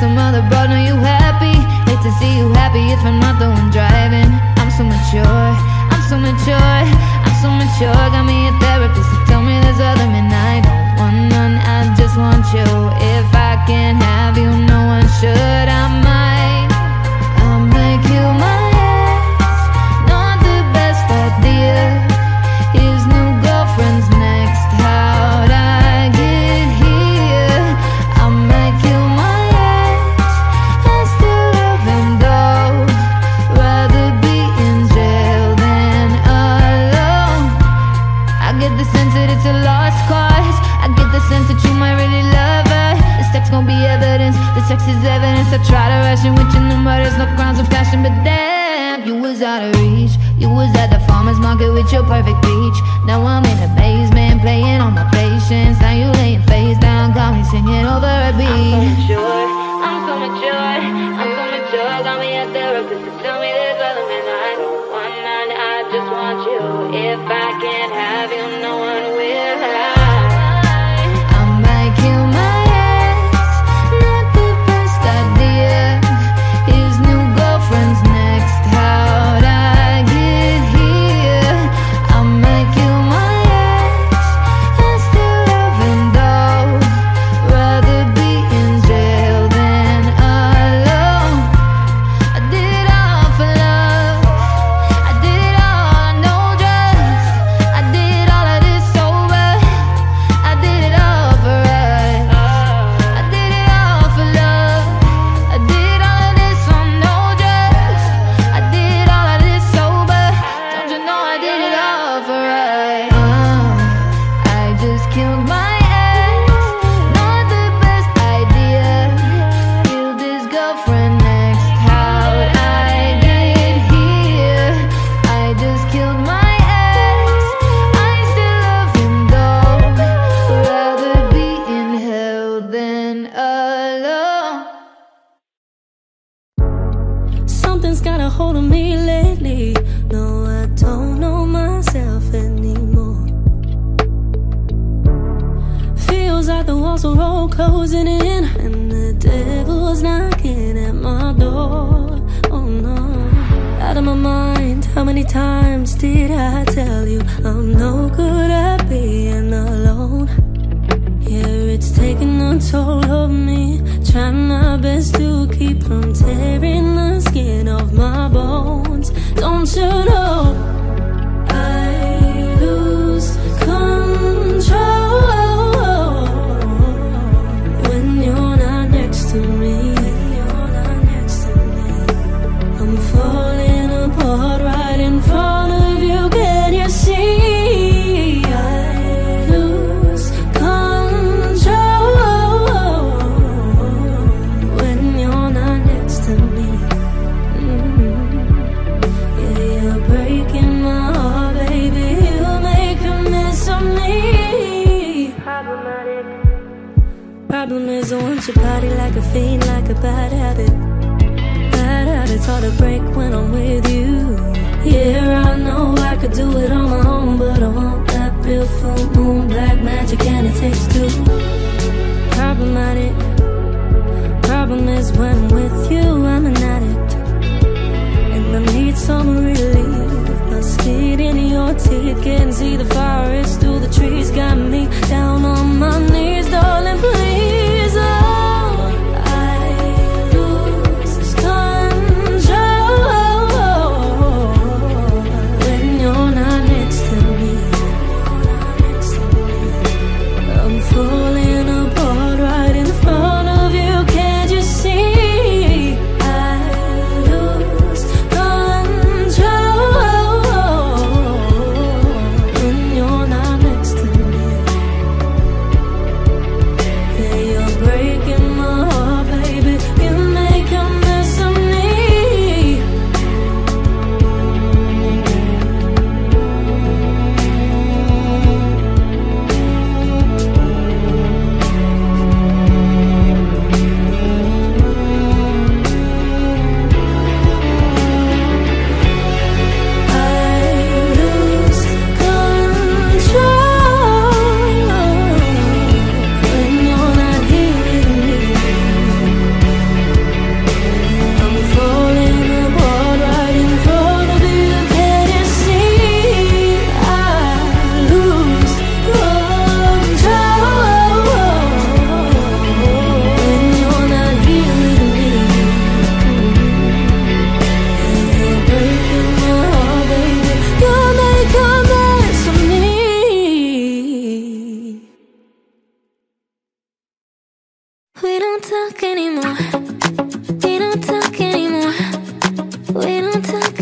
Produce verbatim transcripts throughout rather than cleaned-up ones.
some other broad, are you happy? Hate to see you happy if I'm not the one driving. I'm so mature, I'm so mature, I'm so mature. Got me a therapist to tell me there's other men. I don't want none, I just want you. If I can't have you, no one should. I might, I'll make you mine. Sex is evidence, I try to rush in with your number. There's no grounds of passion, but damn, you was out of reach. You was at the farmer's market with your perfect peach. Now I'm in the basement, playing on my patience. Now you laying face down, got me singing over a beat. I'm so mature, I'm so mature, I'm so mature. Got me a therapist to tell me there's other men. I don't want none, I just want you. If I can't have you, no one will have.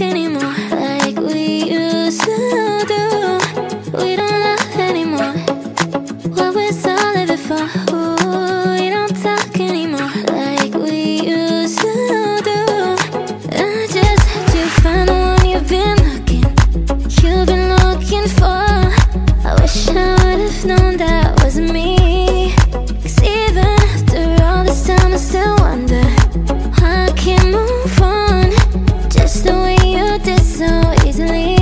anymore like we used to do. We don't love anymore what we're so living for. Ooh, we don't talk anymore like we used to do. I just had you find the one you've been looking, you've been looking for. I wish I would've known that wasn't me, 'cause even after all this time I still wonder why I can't move on. The way you did so easily.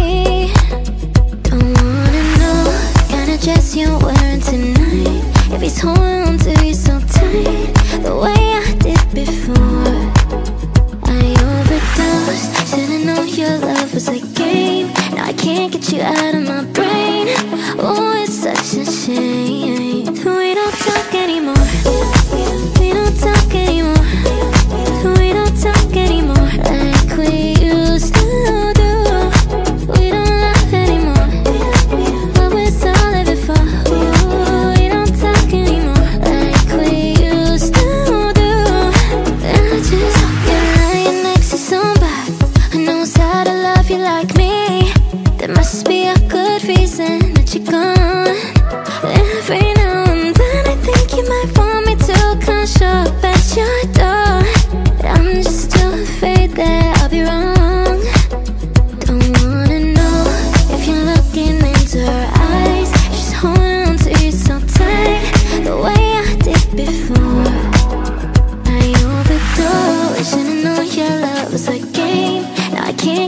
Don't wanna know what kind of dress you're wearing tonight, if he's holding on to you so tight the way I did before. I overdosed, should've known your love was a game. Now I can't get you out of my brain. Oh, it's such a shame. We don't talk anymore. We don't talk anymore. We don't talk anymore like we still do. We don't laugh anymore what we're so living for. Ooh, we don't talk anymore like we used to do. And I just hope you're lying next to somebody who knows how to love you like me. There must be a good reason that you're gone. Every now and then I think you might want me to come show up at your door, but I'm just too afraid that I'll be wrong. Can't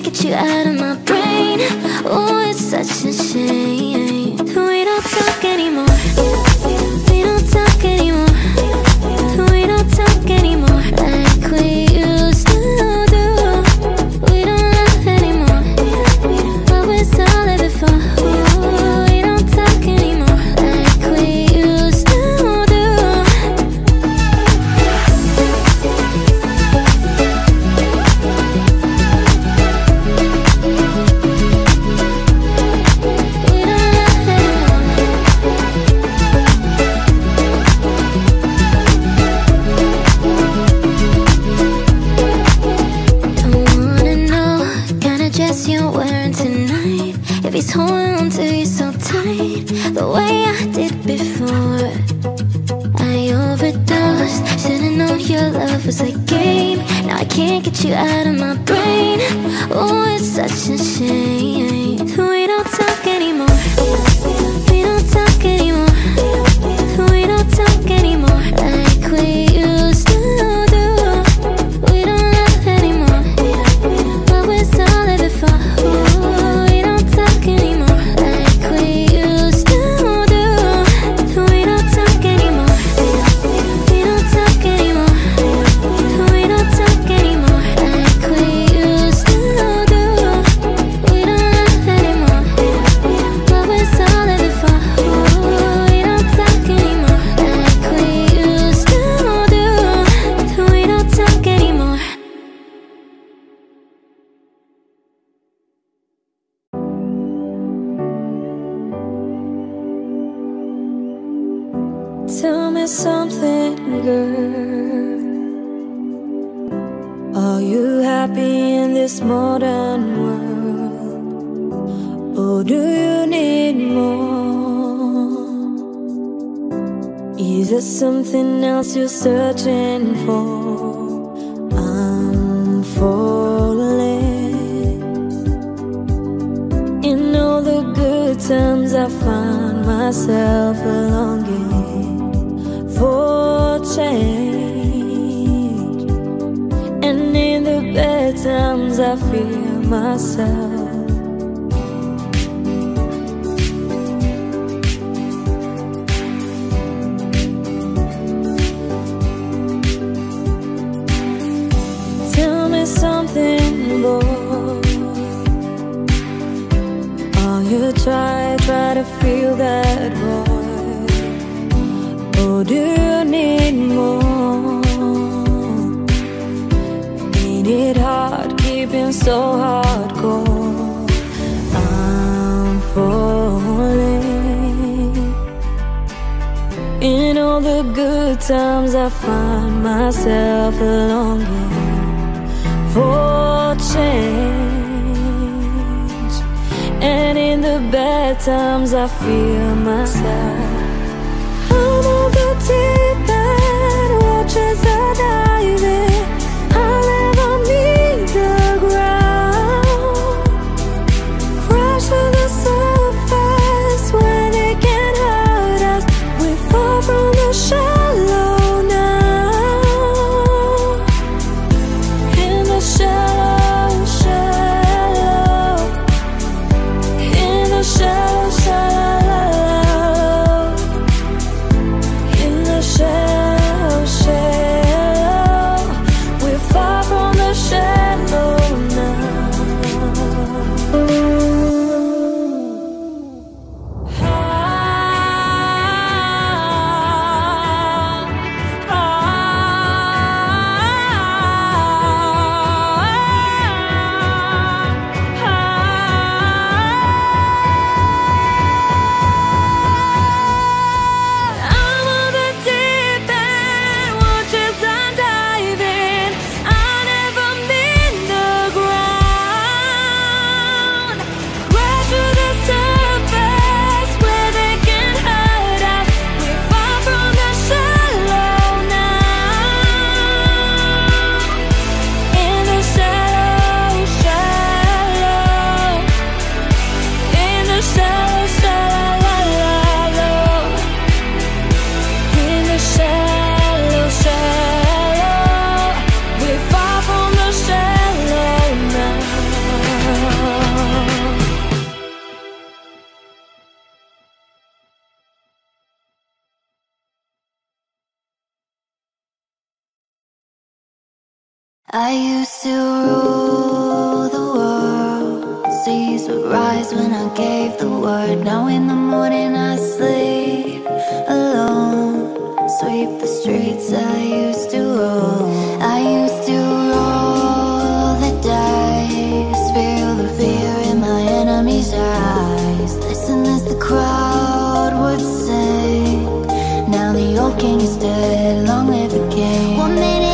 get you out of my brain. Oh, it's such a shame. We don't talk anymore. We don't talk anymore. We don't talk anymore like we used to do. We don't love anymore what we're so living for. We don't talk anymore like we used to holding on to you so tight the way I did before. I overdosed, should've known your love was a game. Now I can't get you out of my brain. Oh, it's such a shame. We don't talk anymore. We don't talk anymore. We don't talk anymore like we used to do. We don't love anymore what we're so living for. Ooh, anymore like we used to do. We don't talk anymore. We don't talk anymore. We don't talk anymore like we used to do. We don't love anymore what we're so living for. We don't talk anymore like we used to do. We don't talk anymore. Tell me something, girl. Are you happy in this modern world, or do you need more? Is there something else you're searching for? I'm falling. In all the good times I find myself longing for change, and in the bad times I fear myself. Tell me something, boy. Are you try, try to feel that void? Or do you need more? Ain't it hard keeping so hardcore? I'm falling. In all the good times I find myself longing for change, the bad times I feel myself. I'm on the deep end, watch as I dive in. I never meet the ground. Crash to the surface when it can hurt us. We fall from the shallow now. In the shallow. I used to rule the world. Seas would rise when I gave the word. Now in the morning I sleep alone. Sweep the streets I used to roam. I used to roll the dice. Feel the fear in my enemy's eyes. Listen as the crowd would sing. Now the old king is dead, long live the king. One minute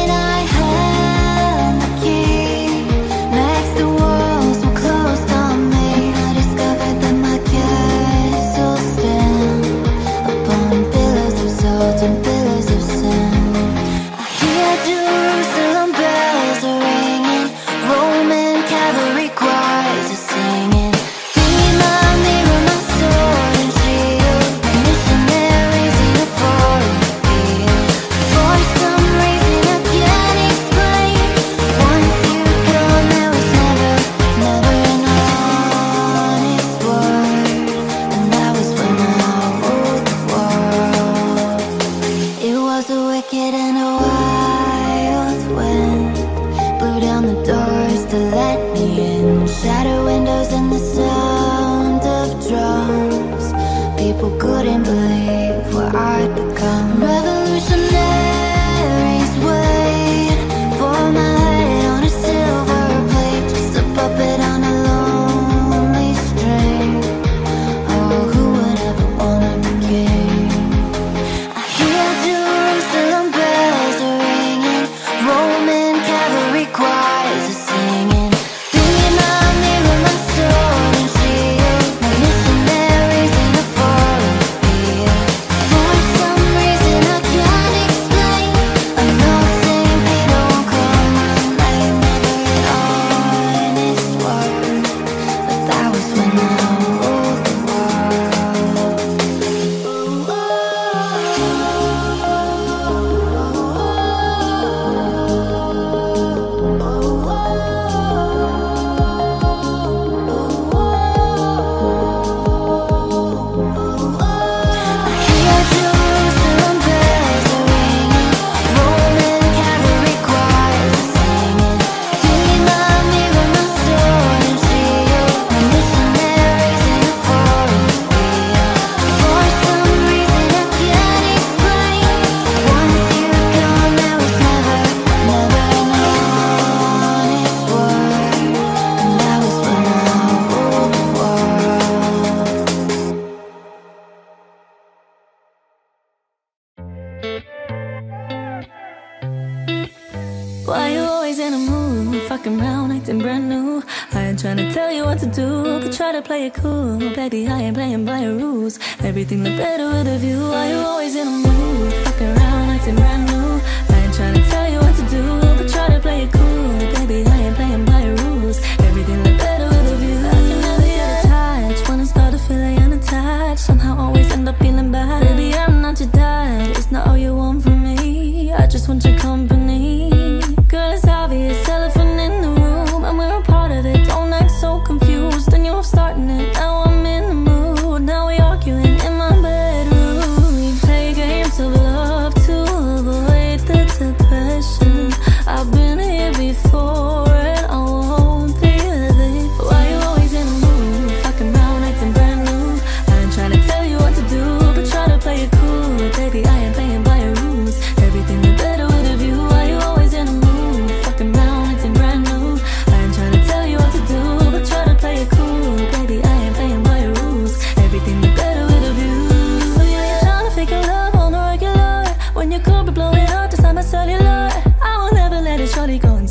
some reason. tell you what to do, but try to play it cool. Baby, I ain't playing by your rules. Everything look better with a view. Are you always in a mood? Fuck around, acting brand new. I ain't trying to tell you what to do, but try to play it cool. Baby, I ain't playing by your rules. Everything look better with a view. I can never get attached. When I start to feel I unattached, somehow always end up feeling bad. Baby, I'm not your dad. It's not all you want from me. I just want your company. Girl, it's obvious, elephant in the room, and we're a part of it. Don't act so confused, and you're starting it. Now I'm in the mood, now we arguing in my bedroom. We play games of love to avoid the depression. I've been here before, and I won't be a thing. Why you always in the mood? Fucking round, acting brand new. I ain't trying to tell you what to do, but try to play it cool. Baby, I ain't playing by your rules. Everything is better with a view. Why you always in the mood?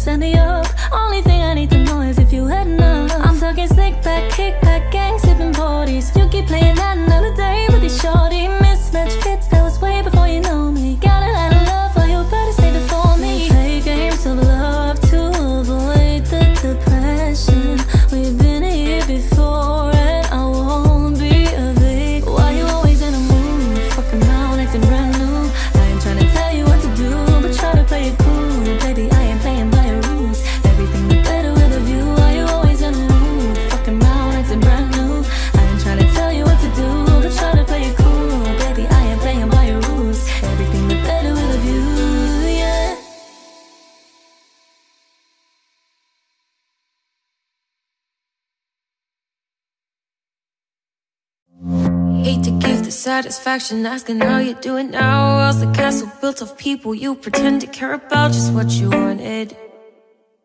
Up. Only thing I need to know is if you had enough. I'm talking slick back, kick back, gang sipping parties. You keep playing that another day with this shorty. Mismatch fits, that was way before you know me. Got a lot of love, but you better save it for me. We play games of love to avoid the depression. We've been here before, and I won't be a big. Why you always in a mood? Fucking around, acting brand new. I ain't trying to tell you what to do, but try to play it cool. Baby, I ain't playing by your rules. Everything look better with a view. Why you always in the mood? Fucking round, acting brand new. I ain't trying to tell you what to do, but try to play it cool. Baby, I ain't playing by your rules. Everything look better with a view, yeah. Hate to give the satisfaction asking how you're doing now. Else the castle built of people you pretend to care about. Just what you wanted.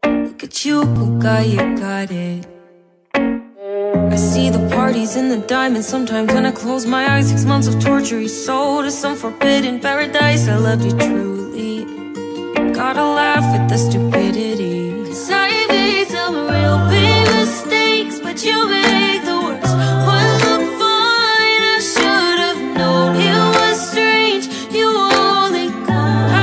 Look at you, Puka, you got it. I see the parties in the diamonds. Sometimes when I close my eyes, six months of torture you sold to some forbidden paradise. I loved you truly. Gotta laugh at the stupidity. Cause I made some real big mistakes, but you make the worst one look fine. I should have known it was strange. You only go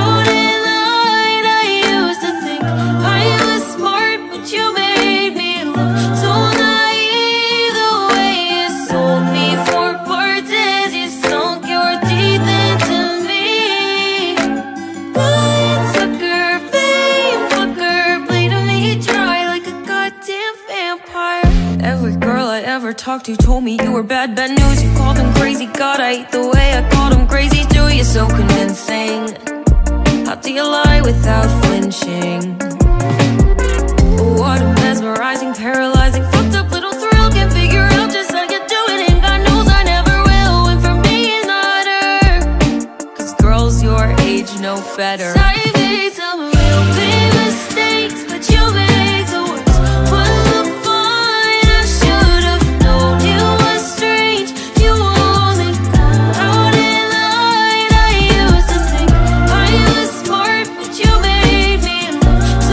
out in the light. I used to think I was smart, but you made me look so naive. The way you sold me for parts as you sunk your teeth into me. Blind sucker, vain fucker, blatantly dry like a goddamn vampire. Every girl I ever talked to told me you were bad, bad news. You called them crazy, God, I hate the way I called them crazy too. You're so convincing. How do you lie without flinching? What a mesmerizing, paralyzing, fucked up little thrill. Can't figure out just how you do it, and God knows I never will. And for me it's not her, cause girls your age know better. I made some real big mistakes, but you make the worst one look fine. I should have known you was strange. You only got out in light. I used to think I was smart, but you made me look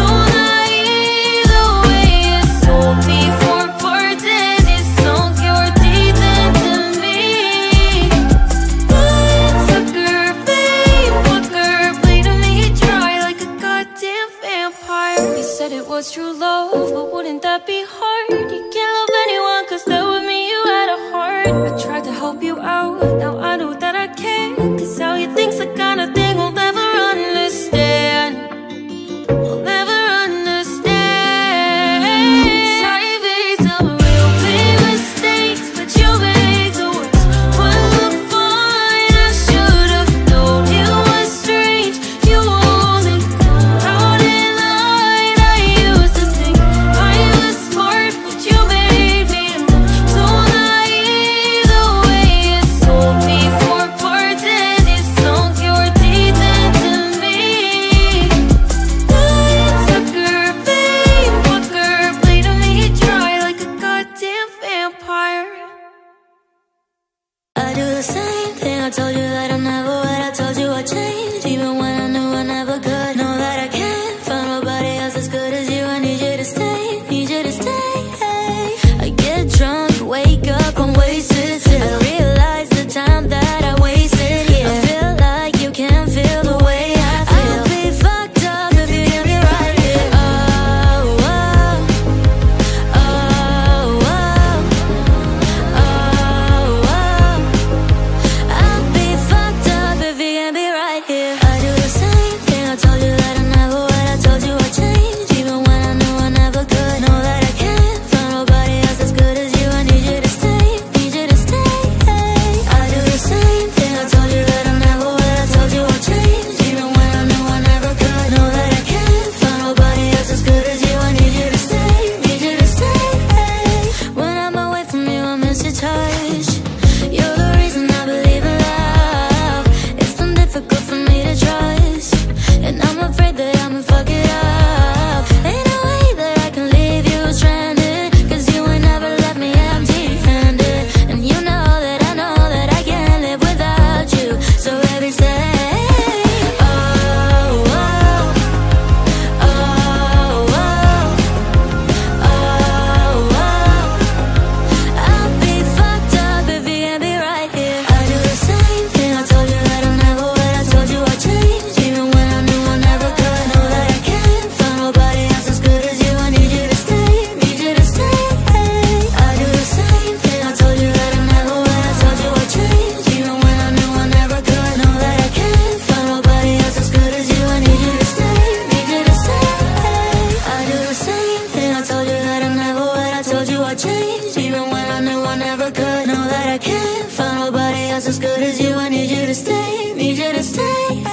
I changed, even when I knew I never could. Know that I can't find nobody else as good as you. I need you to stay, need you to stay.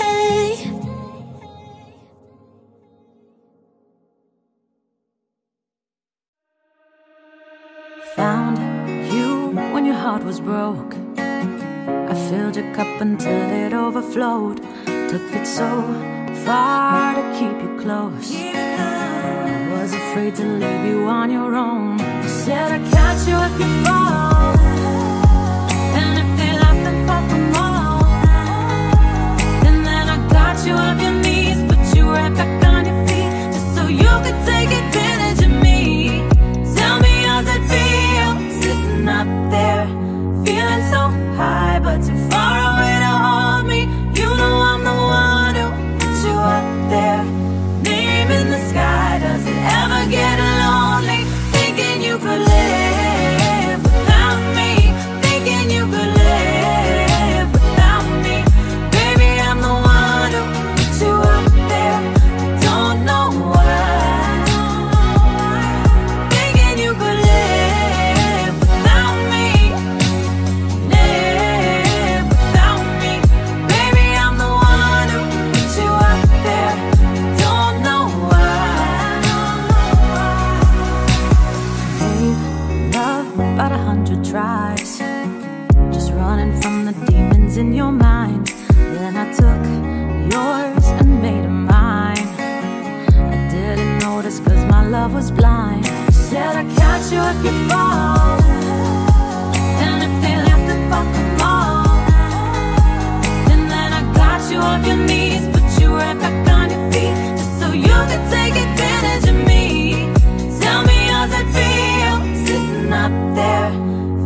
Found you when your heart was broke. I filled your cup until it overflowed. Took it so far to keep you close. I was afraid to leave you on your own. You said I got you if you fall, and if they laugh then fuck them all. And then I got you off your knees, put you right back on your feet, just so you could take advantage of me. Up there, feeling so high, but too far away to hold me. You know I'm the one who put you up there. Name in the sky, does it ever get lonely? Thinking you could live without me, thinking you could live without me. Baby, I'm the one who put you up there. I don't know why. Thinking you could live. Tries, just running from the demons in your mind. Then I took yours and made them mine. I didn't notice cause my love was blind. You said I got you if you fall, and if they left then fuck them all. And then I got you off your knees, put you right back on your feet, just so you could take advantage of me. Tell me how's it feel, sitting up there,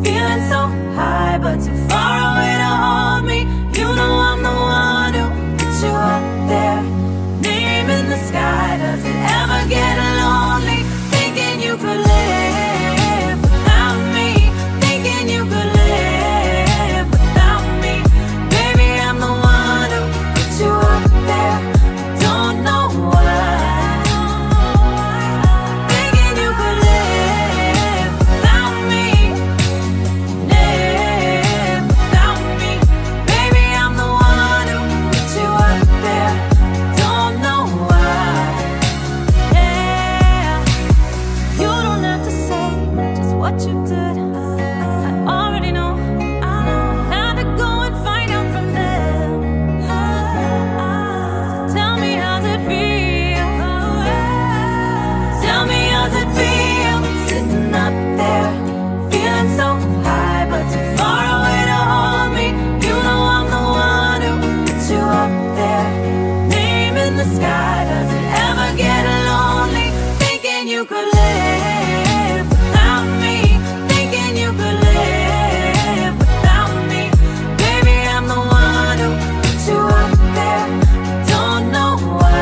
feeling so high, but too far away to hold me. You know I'm the one who put you up there. Name in the sky, does it ever get lonely? Thinking you could live without me, thinking you could live without me. Baby, I'm the one who put you up there. I don't know why.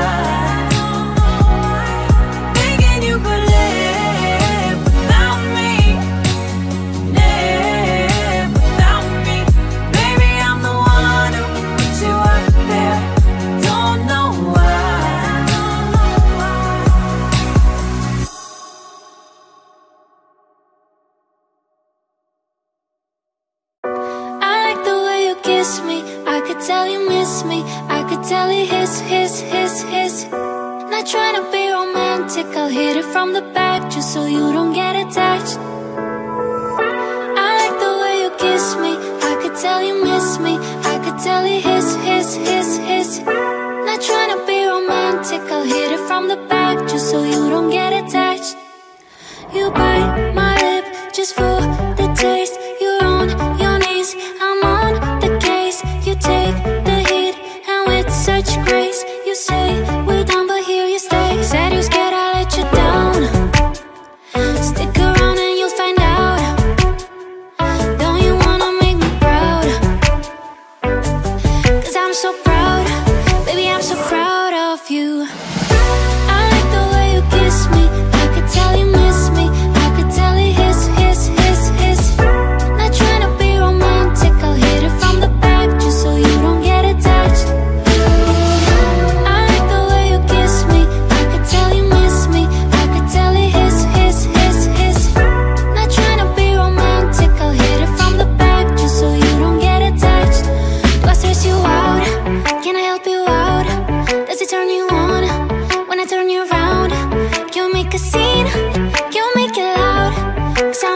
Thinking you could live without me. Kiss me, I could tell you miss me, I could tell you hiss, hiss, hiss.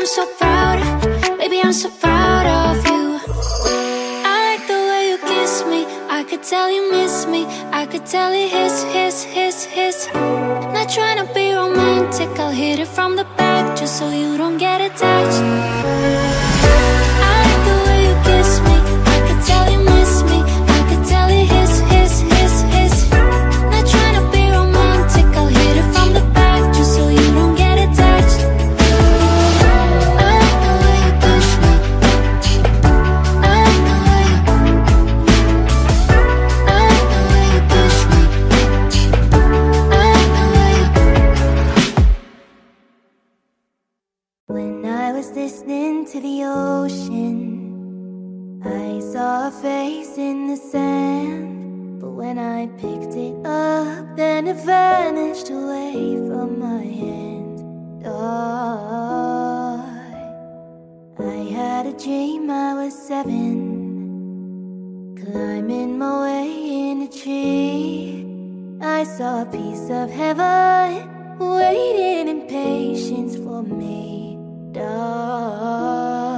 I'm so proud, baby, I'm so proud of you. I like the way you kiss me, I could tell you miss me, I could tell it hiss, hiss, hiss, hiss. Not trying to be romantic, I'll hit it from the back just so you don't get attached. I like the way you kiss me, I could tell you miss me, I could tell it hiss, hiss, hiss, hiss. Not trying to be romantic, I'll hit it from the back just so you don't get attached. I like the way you push me, I like the way you, I like the way you push me, I like the way you. When I was listening to the ocean, I saw a face in the sand, but when I picked it up, then it vanished away from my hand. Oh, I had a dream I was seven, climbing my way in a tree. I saw a piece of heaven waiting in patience for me. Oh,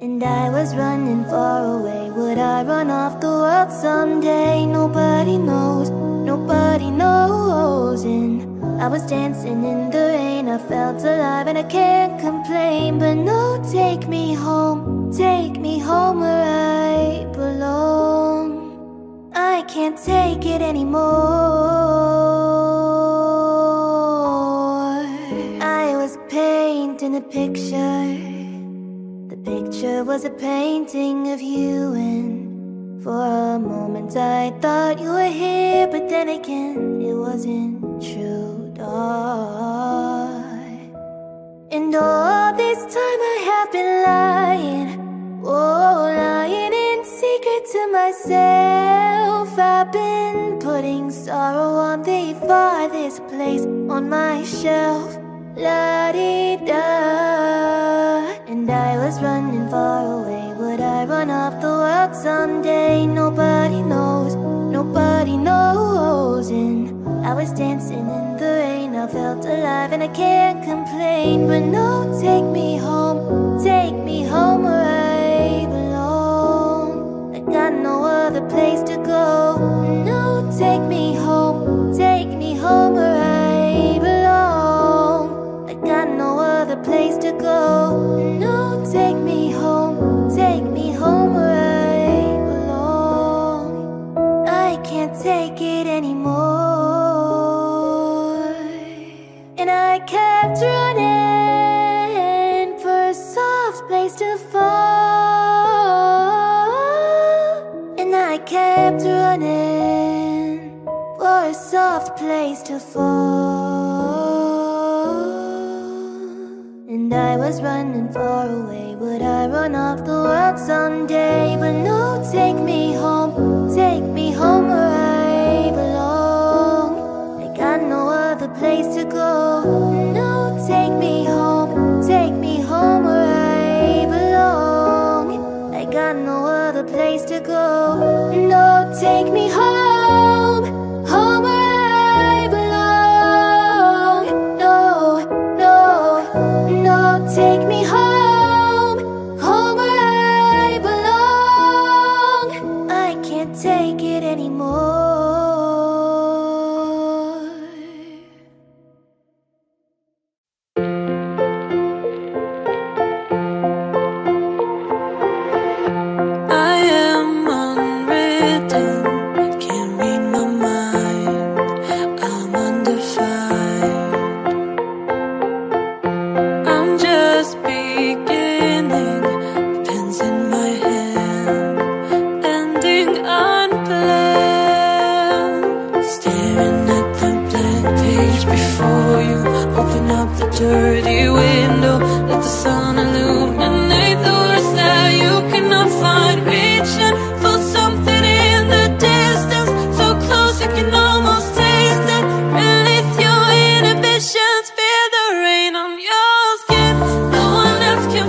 and I was running far away. Would I run off the world someday? Nobody knows, nobody knows. And I was dancing in the rain, I felt alive and I can't complain. But no, take me home, take me home where I belong. I can't take it anymore. I was painting a picture, the picture was a painting of you, and for a moment I thought you were here, but then again it wasn't true. Oh, and all this time I have been lying, oh, lying in secret to myself. I've been putting sorrow on the farthest place on my shelf. La-dee-da. And I was running far away. Would I run off the world someday? Nobody knows, nobody knows. And I was dancing in the rain, I felt alive and I can't complain. But no, take me home, take me home where I belong. I got no other place to go. No, take me home, take me home where I belong. Place to go. No, take me home, take me home where I belong. I can't take it anymore. And I kept running for a soft place to fall. And I kept running for a soft place to fall. And I was running far away. Would I run off the world someday? But no, take me home, take me home where I belong. I got no other place to go. No, take me home, take me home where I belong. I got no other place to go. No, take me home, home where take me home, home where I belong. I can't take it anymore. I am unwritten, I can't read my mind. I'm under fire, dirty window, let the sun illuminate the words that you cannot find. Reaching for something in the distance, so close you can almost taste it. Release your inhibitions, feel the rain on your skin. No one else can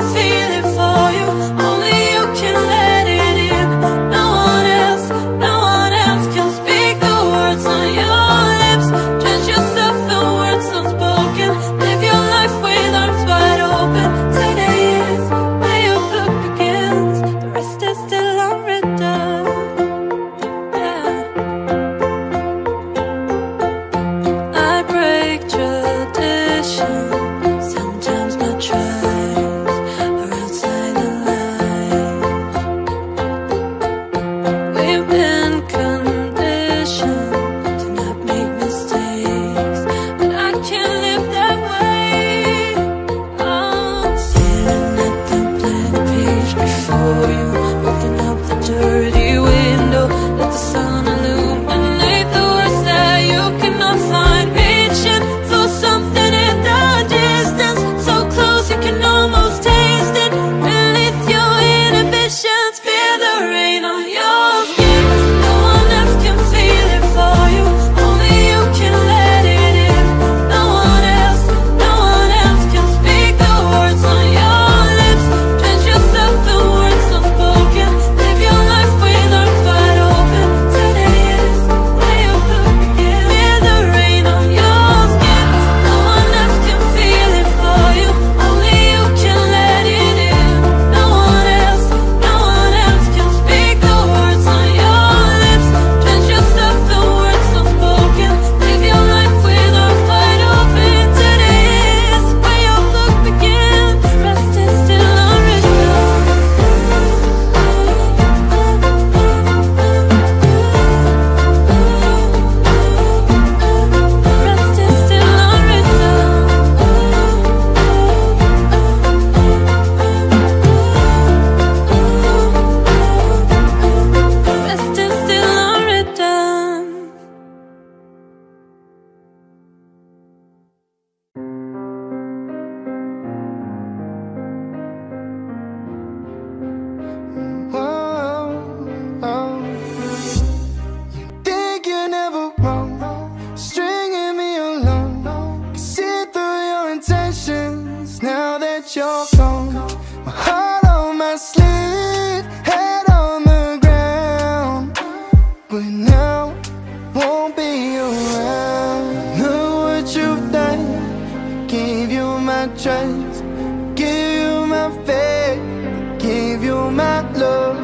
perfect. Give you my love,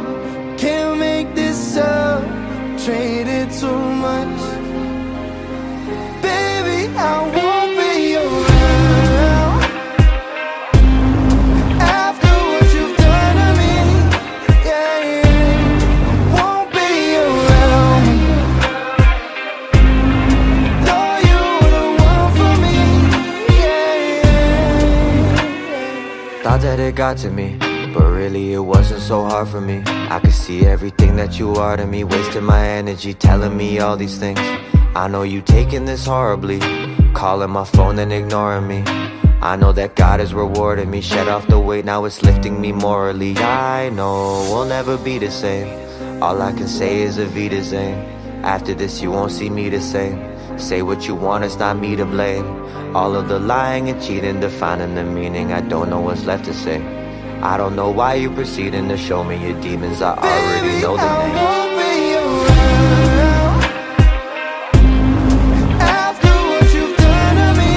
can't make this up. Traded too much, baby. I won't be around after what you've done to me. Yeah, yeah. I won't be around, though you were the one for me. Yeah, yeah. Thought that it got to me, but really it wasn't so hard for me. I could see everything that you are to me, wasting my energy, telling me all these things. I know you taking this horribly, calling my phone and ignoring me. I know that God has rewarded me, shed off the weight, now it's lifting me morally. I know we'll never be the same, all I can say is a Vita Zane. After this you won't see me the same. Say what you want, it's not me to blame. All of the lying and cheating, defining the meaning, I don't know what's left to say. I don't know why you're proceeding to show me your demons. I Baby, already know the I names. I won't be around after what you've done to me.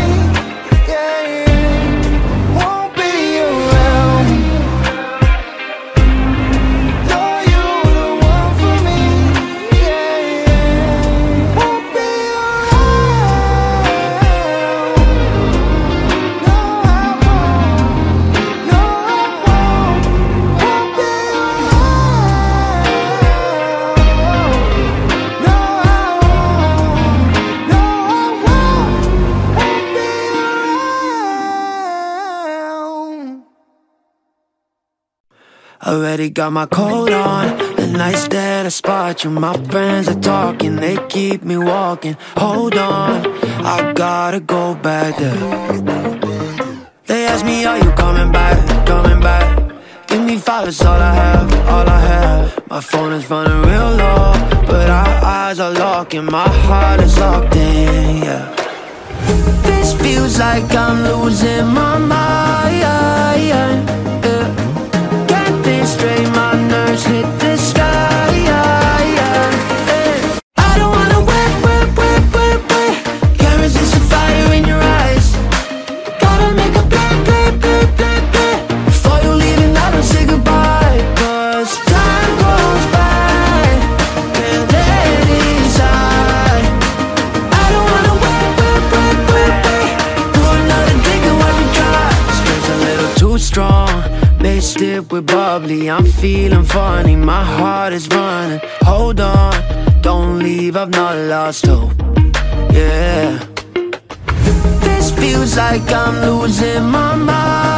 Yeah, yeah. Won't be around, though you were the one for me. Yeah, yeah. Won't be around. No, I won't. No, I won't. Already got my coat on, the nights that I spot you, my friends are talking, they keep me walking. Hold on, I gotta go back there. They ask me, are you coming back, coming back? Give me five, it's all I have, all I have. My phone is running real low, but our eyes are locking, my heart is locked in, yeah. This feels like I'm losing my mind. Straight, my nerves hit the sky. Hey. I don't wanna wait, wait, wait, wait, wait. Can't resist the fire in your eyes. Gotta make a play, play, play, play, play. Before you leave and I don't say goodbye. Cause time goes by, can't let it slide. I don't wanna wait, wait, wait, wait, wait. Do another thing and watch me try. This feels a little too strong, mixed it with bubbly, I'm feeling funny, my heart is running. Hold on, don't leave, I've not lost hope, yeah. This feels like I'm losing my mind.